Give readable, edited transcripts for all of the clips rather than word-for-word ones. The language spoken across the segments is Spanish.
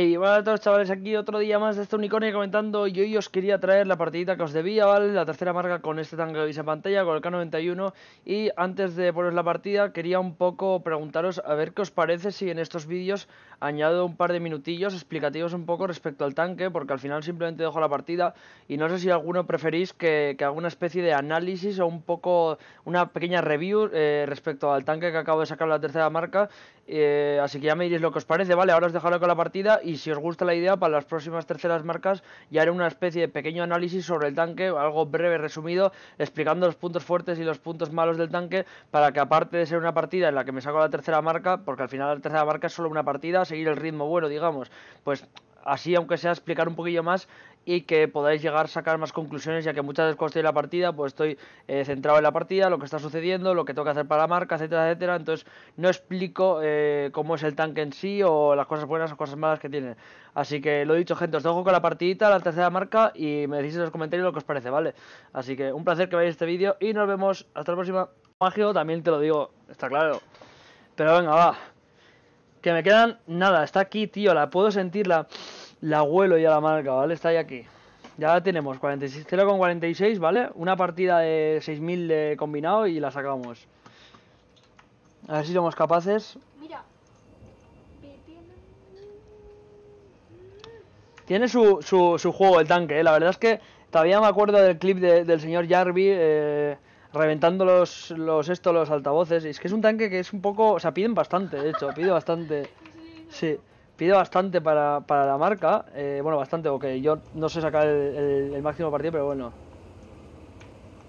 Hey, hola a todos chavales, aquí otro día más de este unicornio comentando. Y hoy os quería traer la partidita que os debía, ¿vale? La tercera marca con este tanque que veis en pantalla, con el K91. Y antes de poneros la partida, quería un poco preguntaros a ver qué os parece si en estos vídeos añado un par de minutillos explicativos un poco respecto al tanque, porque al final simplemente dejo la partida. Y no sé si alguno preferís que haga una especie de análisis o un poco, una pequeña review respecto al tanque que acabo de sacar la tercera marca. Así que ya me diréis lo que os parece, ¿vale? Ahora os dejaré con la partida. Y si os gusta la idea, para las próximas terceras marcas ya haré una especie de pequeño análisis sobre el tanque, algo breve, resumido, explicando los puntos fuertes y los puntos malos del tanque, para que aparte de ser una partida en la que me saco la tercera marca, porque al final la tercera marca es solo una partida, seguir el ritmo bueno, digamos, pues así aunque sea explicar un poquillo más y que podáis llegar a sacar más conclusiones, ya que muchas veces cuando estoy en la partida, pues estoy centrado en la partida, lo que está sucediendo, lo que tengo que hacer para la marca, etcétera, etcétera. Entonces no explico cómo es el tanque en sí o las cosas buenas o cosas malas que tiene. Así que lo dicho, gente, os dejo con la partidita, la tercera marca, y me decís en los comentarios lo que os parece, ¿vale? Así que un placer que veáis este vídeo y nos vemos hasta la próxima. Magio, también te lo digo, está claro. Pero venga, va. Que me quedan nada, está aquí, tío, la puedo sentir la huelo ya la marca, ¿vale? Está ahí aquí. Ya la tenemos, 0,46, ¿vale? Una partida de 6000 de combinado y la sacamos. A ver si somos capaces. Mira. Tiene su juego el tanque, ¿eh? La verdad es que todavía me acuerdo del clip del señor Jarvi reventando los altavoces. Y es que es un tanque que es un poco... O sea, piden bastante, de hecho. Pide bastante. Sí. Pide bastante para la marca, bueno, bastante, porque yo no sé sacar el máximo partido, pero bueno.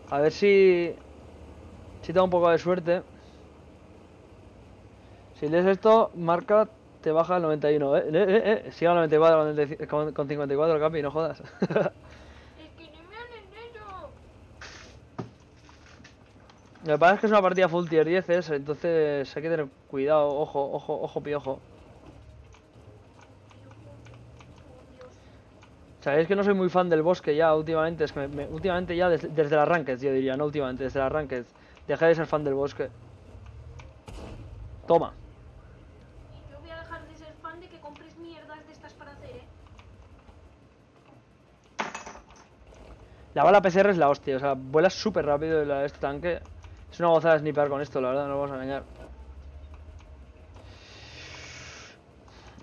A ver si tengo un poco de suerte. Si lees esto, marca te baja al 91, siga al 94, con 54, Capi, no jodas. Es que no me han enero. Lo que pasa es que es una partida full tier 10, entonces hay que tener cuidado, ojo, piojo. Sabéis que no soy muy fan del bosque ya últimamente, es que últimamente ya desde las ranked, yo diría, no últimamente, desde las ranked. Dejé de ser fan del bosque. Toma. Yo voy a dejar de ser fan de que compres mierdas de estas para hacer, ¿eh? La bala PCR es la hostia, o sea, vuela súper rápido este tanque. Es una gozada snipear con esto, la verdad, no nos vamos a engañar.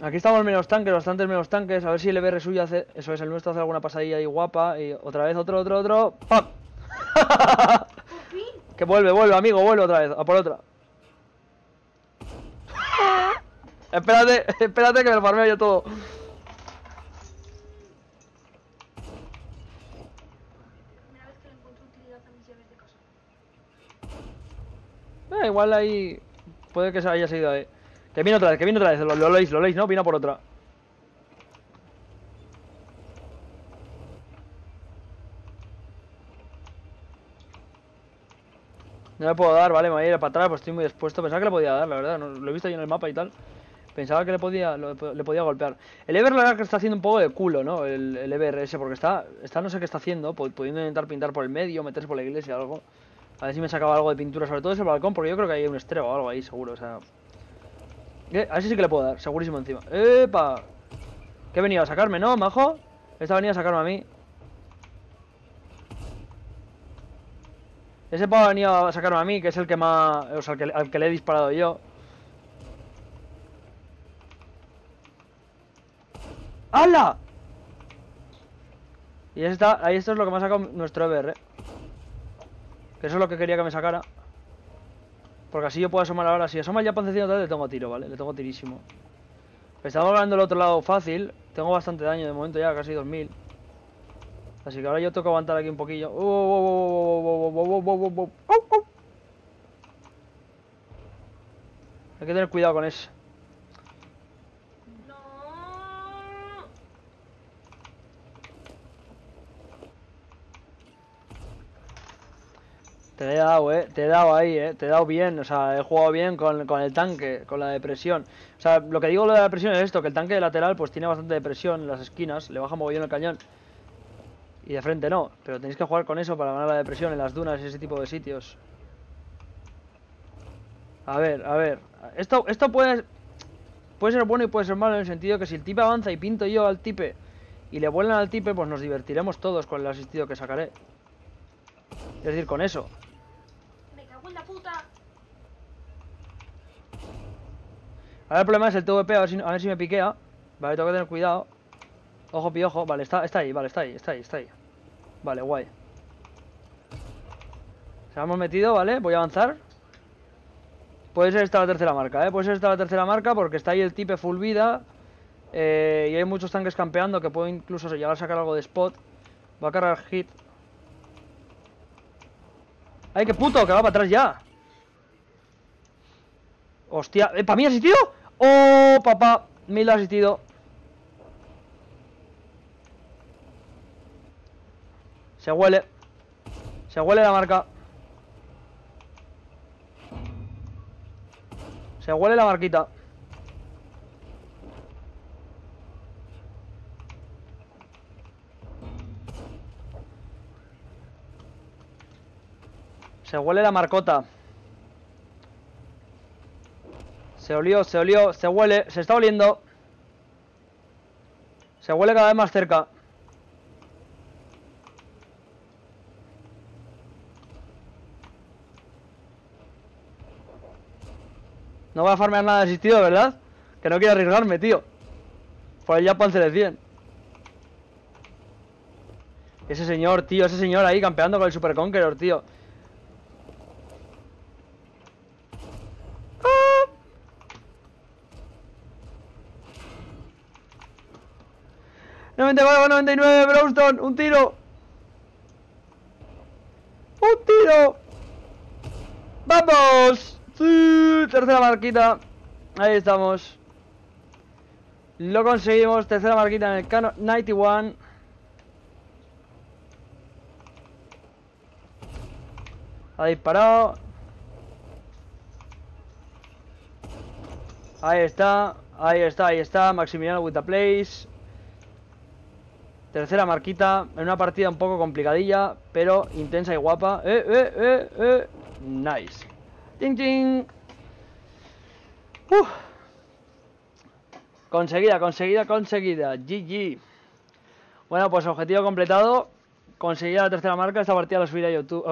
Aquí estamos menos tanques, bastantes menos tanques. A ver si el EBR suyo hace... Eso es, el nuestro hace alguna pasadilla ahí guapa. Y otra vez, otro. ¡Pam! Que vuelve, amigo, vuelve otra vez. A por otra. Espérate que me lo farmeo yo todo. Igual ahí... Puede que se haya seguido ahí. Que viene otra vez, lo leéis, ¿no? Vino por otra. No le puedo dar, vale, me voy a ir para atrás, pues estoy muy dispuesto. Pensaba que le podía dar, la verdad, no, lo he visto yo en el mapa y tal. Pensaba que le podía golpear. El EBR, la verdad, que está haciendo un poco de culo, ¿no? El EBR ese, porque está no sé qué está haciendo, pudiendo intentar pintar por el medio, meterse por la iglesia o algo. A ver si me sacaba algo de pintura, sobre todo ese balcón, porque yo creo que hay un estrego o algo ahí, seguro, o sea... A ese sí que le puedo dar, segurísimo encima. ¡Epa! ¿Qué venía a sacarme, no, majo? Esta venía a sacarme a mí. Ese pavo venía a sacarme a mí, que es el que más... O sea, al que le he disparado yo. ¡Hala! Y ahí esto es lo que me ha sacado nuestro EBR. Que eso es lo que quería que me sacara. Porque así yo puedo asomar ahora. Si asoma ya pancecino otra vez, le tengo tiro, ¿vale? Le tengo tirísimo. Estamos ganando el otro lado fácil. Tengo bastante daño de momento ya, casi 2000. Así que ahora yo toco aguantar aquí un poquillo. Hay que tener cuidado con eso. Te he dado, te he dado ahí, te he dado bien, o sea, he jugado bien con el tanque, con la depresión. O sea, lo que digo lo de la depresión es esto, que el tanque de lateral pues tiene bastante depresión en las esquinas, le baja mogollón el cañón. Y de frente no, pero tenéis que jugar con eso para ganar la depresión en las dunas y ese tipo de sitios. A ver, esto puede... Puede ser bueno y puede ser malo, en el sentido que si el tipe avanza y pinto yo al tipe y le vuelan al tipe, pues nos divertiremos todos con el asistido que sacaré. Es decir, con eso. Me cago en la puta. Ahora el problema es el TWP, a ver si me piquea. Vale, tengo que tener cuidado. Ojo piojo, vale, está ahí. Vale, guay. Se la hemos metido, vale, voy a avanzar. Puede ser esta la tercera marca, puede ser esta la tercera marca porque está ahí el tipe full vida. Y hay muchos tanques campeando que puedo incluso llegar a sacar algo de spot. Va a cargar hit. ¡Ay, qué puto! Que va para atrás ya. ¡Hostia! ¿Para mí ha asistido? ¡Oh, papá! Mil ha asistido. Se huele. Se huele la marca. Se huele la marquita. Se huele la marcota. Se olió, se huele, se está oliendo. Se huele cada vez más cerca. No voy a farmear nada de asistido, ¿verdad? Que no quiero arriesgarme, tío. Por el ya Panzer de 100. Ese señor, tío, ese señor ahí campeando con el Super Conqueror, tío. ¡Ah! ¡94, 99, Brownstone! ¡Un tiro! ¡Un tiro! ¡Vamos! Sí, tercera marquita. Ahí estamos. Lo conseguimos. Tercera marquita en el K91. Ha disparado. Ahí está. Ahí está, ahí está. Maximiliano with the place. Tercera marquita. En una partida un poco complicadilla, pero intensa y guapa. Nice. ¡Ting, ting! ¡Uf! Conseguida. GG. Bueno, pues objetivo completado. Conseguida la tercera marca. Esta partida la subiré a YouTube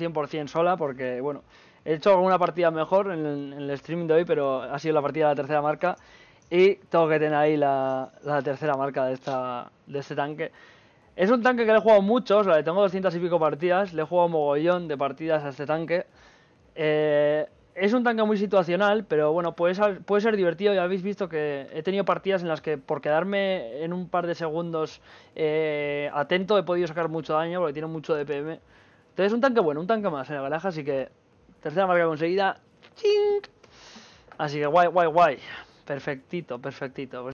100% sola porque, bueno, he hecho alguna partida mejor en el streaming de hoy, pero ha sido la partida de la tercera marca. Y tengo que tener ahí la tercera marca de este tanque. Es un tanque que le he jugado mucho, o sea, le tengo 200 y pico partidas. Le he jugado mogollón de partidas a este tanque. Es un tanque muy situacional, pero bueno, puede ser divertido. Ya habéis visto que he tenido partidas en las que por quedarme en un par de segundos atento he podido sacar mucho daño porque tiene mucho DPM. Entonces es un tanque bueno, un tanque más en la baraja, así que tercera marca conseguida. ¡Ching! Así que guay, guay, guay. Perfectito, perfectito.